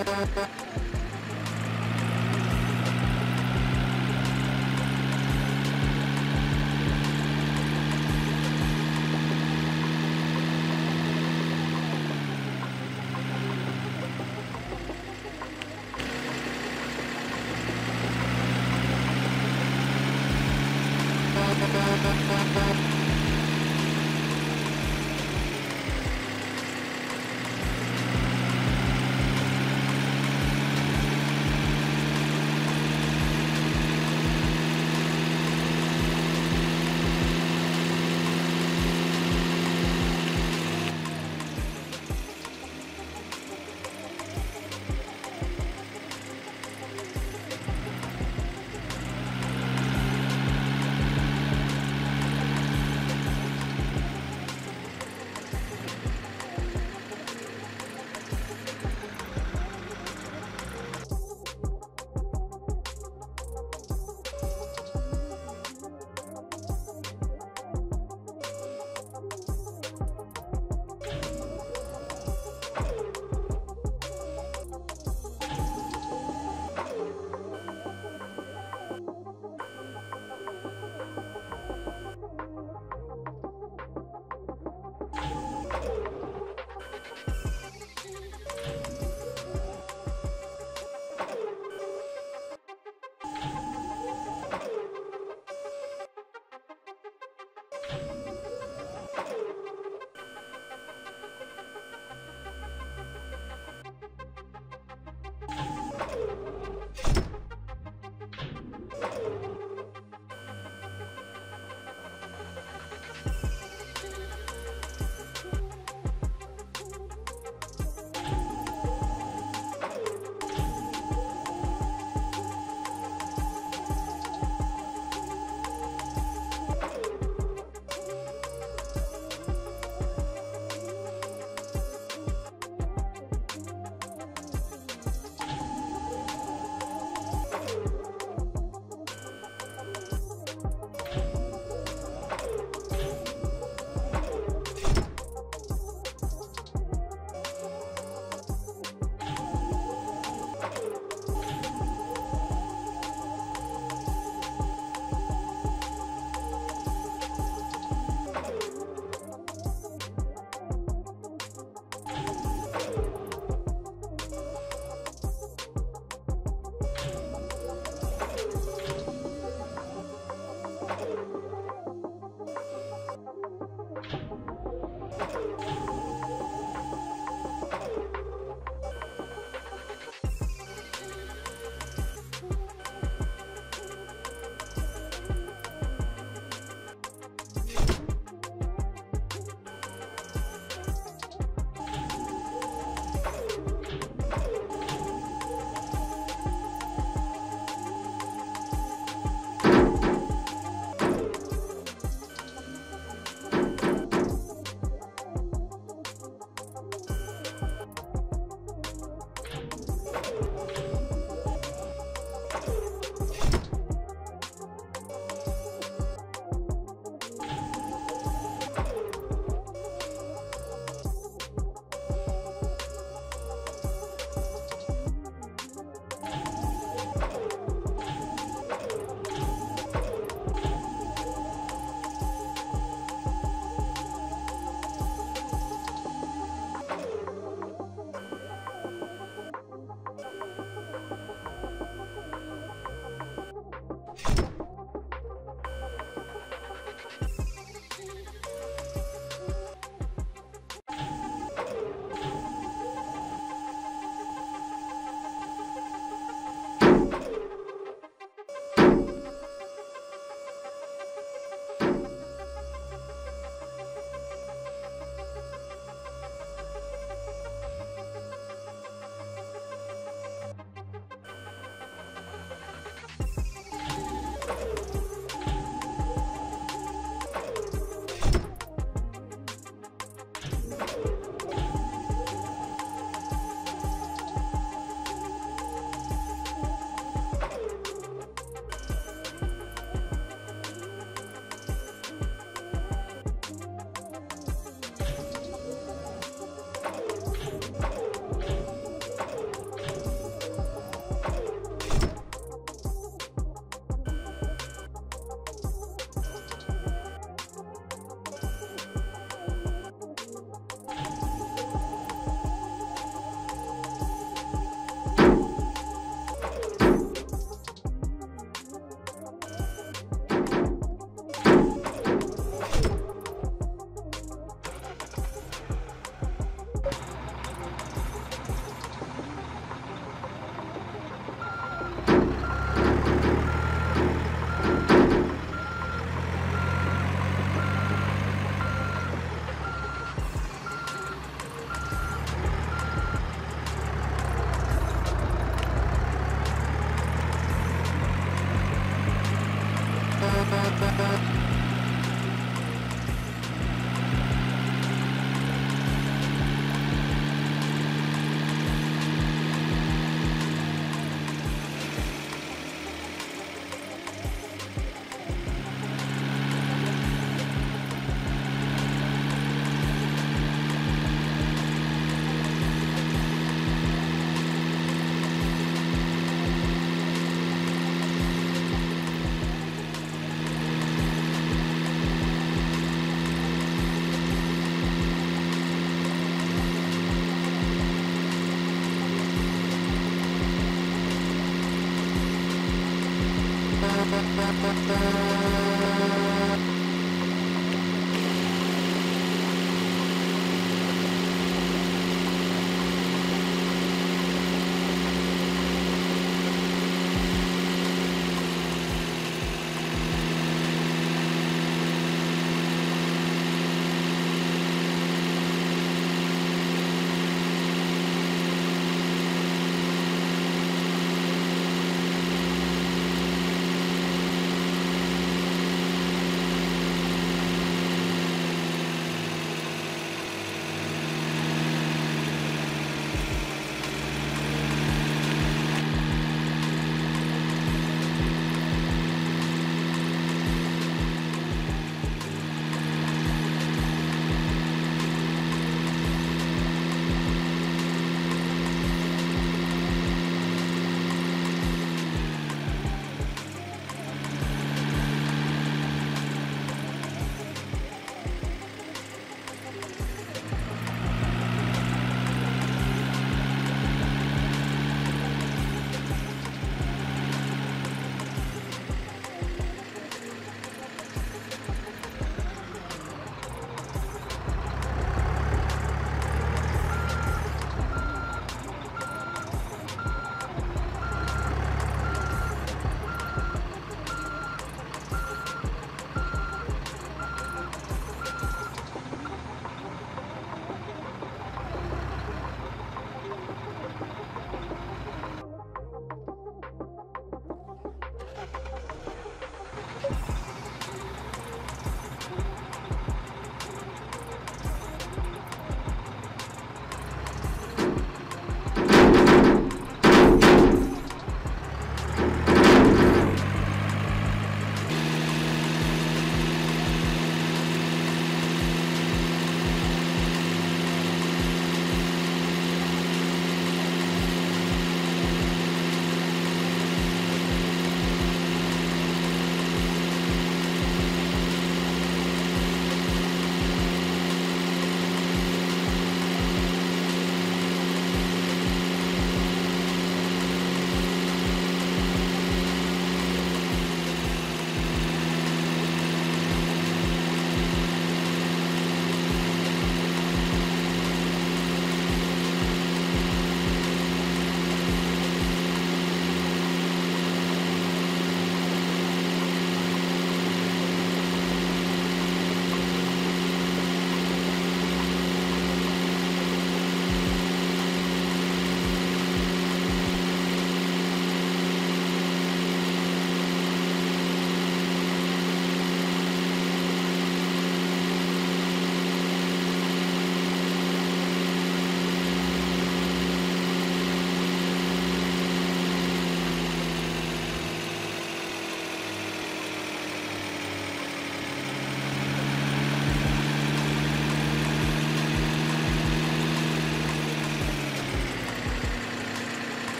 Bye.